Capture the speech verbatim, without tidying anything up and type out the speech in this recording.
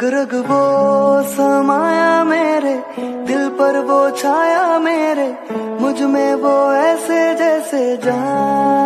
रग वो समाया मेरे दिल पर, वो छाया मेरे मुझ में, वो ऐसे जैसे जान।